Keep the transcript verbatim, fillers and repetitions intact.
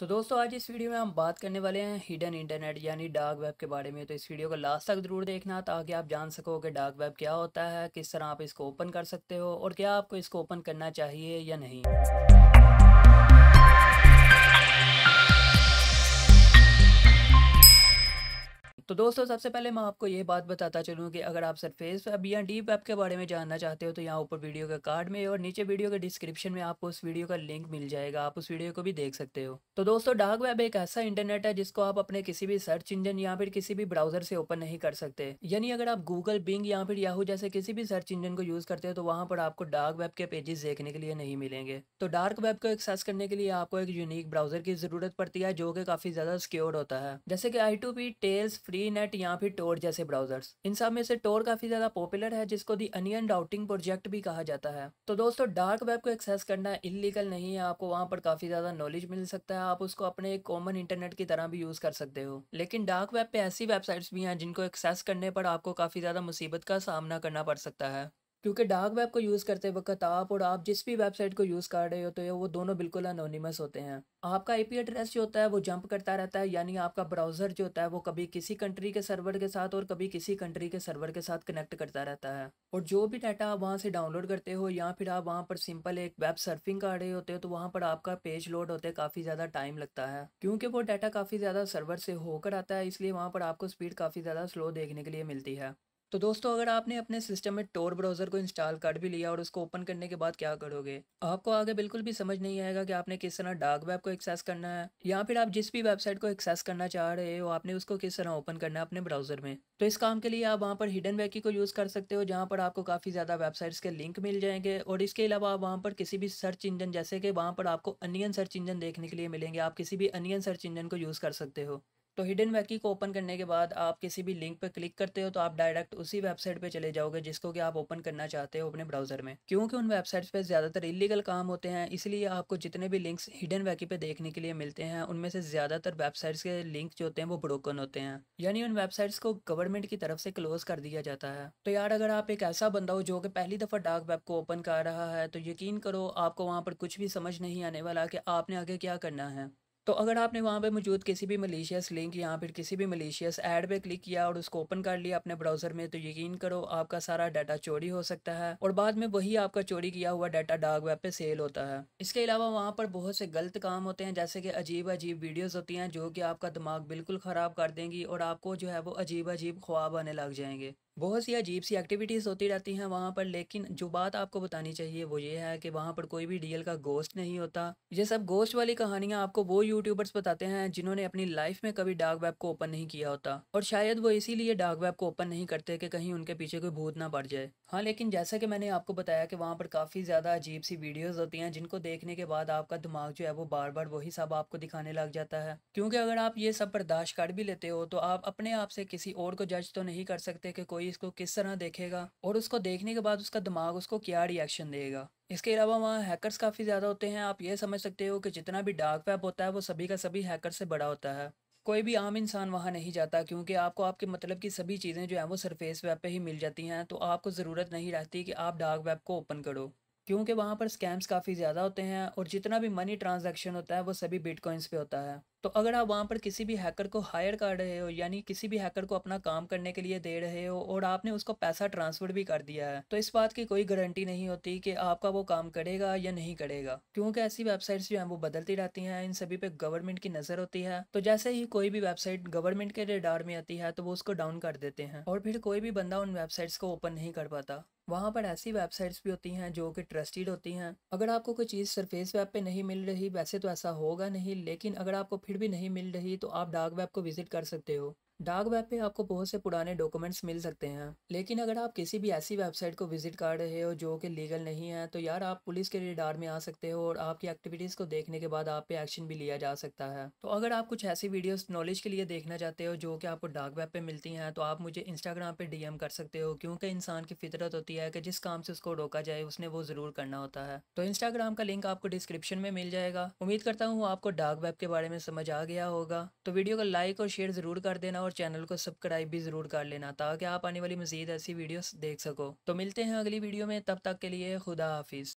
तो दोस्तों आज इस वीडियो में हम बात करने वाले हैं हिडन इंटरनेट यानी डार्क वेब के बारे में। तो इस वीडियो को लास्ट तक ज़रूर देखना ताकि आप जान सको कि डार्क वेब क्या होता है, किस तरह आप इसको ओपन कर सकते हो और क्या आपको इसको ओपन करना चाहिए या नहीं। तो दोस्तों सबसे पहले मैं आपको ये बात बताता चलूँ कि अगर आप सरफेस वेब या डीप वेब के बारे में जानना चाहते हो तो यहाँ ऊपर वीडियो के कार्ड में और नीचे वीडियो के डिस्क्रिप्शन में आपको उस वीडियो का लिंक मिल जाएगा, आप उस वीडियो को भी देख सकते हो। तो दोस्तों डार्क वेब एक ऐसा इंटरनेट है जिसको आप अपने किसी भी सर्च इंजन या फिर किसी भी ब्राउजर से ओपन नहीं कर सकते। यानी अगर आप गूगल, बिंग या फिर याहू जैसे किसी भी सर्च इंजन को यूज करते हो तो वहाँ पर आपको डार्क वेब के पेजेस देखने के लिए नहीं मिलेंगे। तो डार्क वेब को एक्सेस करने के लिए आपको एक यूनिक ब्राउजर की जरूरत पड़ती है जो कि काफी ज्यादा सिक्योर होता है, जैसे कि I two P, Tails, net या फिर टोर जैसे ब्राउजर्स। इन सब में से टोर काफी ज्यादा पॉपुलर है जिसको द अनियन राउटिंग प्रोजेक्ट भी कहा जाता है। तो दोस्तों डार्क वेब को एक्सेस करना इलीगल नहीं है, आपको वहां पर काफी ज्यादा नॉलेज मिल सकता है, आप उसको अपने एक कॉमन इंटरनेट की तरह भी यूज कर सकते हो। लेकिन डार्क वेब पे ऐसी वेबसाइट्स भी हैं जिनको एक्सेस करने पर आपको काफी ज्यादा मुसीबत का सामना करना पड़ सकता है, क्योंकि डार्क वेब को यूज़ करते वक्त आप और आप जिस भी वेबसाइट को यूज़ कर रहे हो तो ये वो दोनों बिल्कुल अनोनिमस होते हैं। आपका आईपी एड्रेस जो होता है वो जंप करता रहता है, यानी आपका ब्राउज़र जो होता है वो कभी किसी कंट्री के सर्वर के साथ और कभी किसी कंट्री के सर्वर के साथ कनेक्ट करता रहता है। और जो भी डाटा आप वहाँ से डाउनलोड करते हो या फिर आप वहाँ पर सिंपल एक वेब सर्फिंग कर रहे होते हो तो वहाँ पर आपका पेज लोड होते काफ़ी ज़्यादा टाइम लगता है, क्योंकि वो डाटा काफ़ी ज़्यादा सर्वर से होकर आता है, इसलिए वहाँ पर आपको स्पीड काफ़ी ज़्यादा स्लो देखने के लिए मिलती है। तो दोस्तों अगर आपने अपने सिस्टम में टोर ब्राउज़र को इंस्टॉल कर भी लिया और उसको ओपन करने के बाद क्या करोगे, आपको आगे बिल्कुल भी समझ नहीं आएगा कि आपने किस तरह डार्क वेब को एक्सेस करना है या फिर आप जिस भी वेबसाइट को एक्सेस करना चाह रहे हो आपने उसको किस तरह ओपन करना है अपने ब्राउज़र में। तो इस काम के लिए आप वहाँ पर हिडन विकी को यूज़ कर सकते हो, जहाँ पर आपको काफ़ी ज़्यादा वेबसाइट्स के लिंक मिल जाएंगे। और इसके अलावा आप वहाँ पर किसी भी सर्च इंजन, जैसे कि वहाँ पर आपको अनियन सर्च इंजन देखने के लिए मिलेंगे, आप किसी भी अनियन सर्च इंजन को यूज़ कर सकते हो। तो हिडन विकी को ओपन करने के बाद आप किसी भी लिंक पर क्लिक करते हो तो आप डायरेक्ट उसी वेबसाइट पे चले जाओगे जिसको कि आप ओपन करना चाहते हो अपने ब्राउज़र में, क्योंकि उन वेबसाइट्स पे ज़्यादातर इलीगल काम होते हैं, इसलिए आपको जितने भी लिंक्स हिडन विकी पे देखने के लिए मिलते हैं उनमें से ज़्यादातर वेबसाइट्स के लिंक जो होते हैं वो ब्रोकन होते हैं, यानी उन वेबसाइट्स को गवर्नमेंट की तरफ से क्लोज कर दिया जाता है। तो यार अगर आप एक ऐसा बंदा हो जो कि पहली दफ़ा डार्क वेब को ओपन कर रहा है तो यकीन करो आपको वहाँ पर कुछ भी समझ नहीं आने वाला कि आपने आगे क्या करना है। तो अगर आपने वहाँ पे मौजूद किसी भी मलेशियस लिंक या फिर किसी भी मलेशियस ऐड पे क्लिक किया और उसको ओपन कर लिया अपने ब्राउज़र में तो यकीन करो आपका सारा डाटा चोरी हो सकता है और बाद में वही आपका चोरी किया हुआ डाटा डार्क वेब पे सेल होता है। इसके अलावा वहाँ पर बहुत से गलत काम होते हैं, जैसे कि अजीब अजीब वीडियोज़ होती हैं जो कि आपका दिमाग बिल्कुल ख़राब कर देंगी और आपको जो है वो अजीब अजीब ख्वाब आने लग जाएंगे। बहुत सी अजीब सी एक्टिविटीज़ होती रहती हैं वहाँ पर, लेकिन जो बात आपको बतानी चाहिए वो ये है कि वहाँ पर कोई भी रियल का गोस्ट नहीं होता। ये सब गोस्ट वाली कहानियाँ आपको वो यूट्यूबर्स बताते हैं जिन्होंने अपनी लाइफ में कभी डार्क वेब को ओपन नहीं किया होता, और शायद वो इसीलिए डार्क वेब को ओपन नहीं करते कि कहीं उनके पीछे कोई भूत ना पड़ जाए। हाँ, लेकिन जैसा कि मैंने आपको बताया कि वहाँ पर काफ़ी ज़्यादा अजीब सी वीडियोज़ होती हैं जिनको देखने के बाद आपका दिमाग जो है वो बार बार वही सब आपको दिखाने लग जाता है, क्योंकि अगर आप ये सब बर्दाश्त कर भी लेते हो तो आप अपने आप से किसी और को जज तो नहीं कर सकते कि कोई इसको किस तरह देखेगा और उसको देखने के बाद उसका दिमाग उसको क्या रिएक्शन देगा। इसके अलावा वहाँ हैकर्स काफ़ी ज़्यादा होते हैं। आप ये समझ सकते हो कि जितना भी डार्क वेब होता है वो सभी का सभी हैकर से बड़ा होता है, कोई भी आम इंसान वहाँ नहीं जाता, क्योंकि आपको आपके मतलब की सभी चीज़ें जो हैं वो सरफेस वेब पे ही मिल जाती हैं, तो आपको ज़रूरत नहीं रहती कि आप डार्क वेब को ओपन करो, क्योंकि वहाँ पर स्कैम्स काफ़ी ज़्यादा होते हैं और जितना भी मनी ट्रांजैक्शन होता है वो सभी बिटकॉइंस पे होता है। तो अगर आप वहाँ पर किसी भी हैकर को हायर कर रहे हो, यानी किसी भी हैकर को अपना काम करने के लिए दे रहे हो और आपने उसको पैसा ट्रांसफ़र भी कर दिया है तो इस बात की कोई गारंटी नहीं होती कि आपका वो काम करेगा या नहीं करेगा, क्योंकि ऐसी वेबसाइट्स जो हैं वो बदलती रहती हैं, इन सभी पर गवर्नमेंट की नज़र होती है। तो जैसे ही कोई भी वेबसाइट गवर्नमेंट के रेडार में आती है तो वो उसको डाउन कर देते हैं और फिर कोई भी बंदा उन वेबसाइट्स को ओपन नहीं कर पाता। वहाँ पर ऐसी वेबसाइट्स भी होती हैं जो कि ट्रस्टेड होती हैं। अगर आपको कोई चीज़ सरफेस वेब पे नहीं मिल रही, वैसे तो ऐसा होगा नहीं, लेकिन अगर आपको फिर भी नहीं मिल रही तो आप डार्क वेब को विजिट कर सकते हो। डार्क वेब पे आपको बहुत से पुराने डॉक्यूमेंट्स मिल सकते हैं, लेकिन अगर आप किसी भी ऐसी वेबसाइट को विजिट कर रहे हो जो कि लीगल नहीं है तो यार आप पुलिस के रडार में आ सकते हो और आपकी एक्टिविटीज़ को देखने के बाद आप पे एक्शन भी लिया जा सकता है। तो अगर आप कुछ ऐसी वीडियोस नॉलेज के लिए देखना चाहते हो जो कि आपको डार्क वेब पे मिलती हैं तो आप मुझे इंस्टाग्राम पर डी एम कर सकते हो, क्योंकि इंसान की फितरत होती है कि जिस काम से उसको रोका जाए उसने वो ज़रूर करना होता है। तो इंस्टाग्राम का लिंक आपको डिस्क्रिप्शन में मिल जाएगा। उम्मीद करता हूँ आपको डार्क वेब के बारे में समझ आ गया होगा। तो वीडियो को लाइक और शेयर ज़रूर कर देना और चैनल को सब्सक्राइब भी ज़रूर कर लेना ताकि आप आने वाली मज़ीद ऐसी वीडियोस देख सको। तो मिलते हैं अगली वीडियो में, तब तक के लिए खुदा हाफिज़।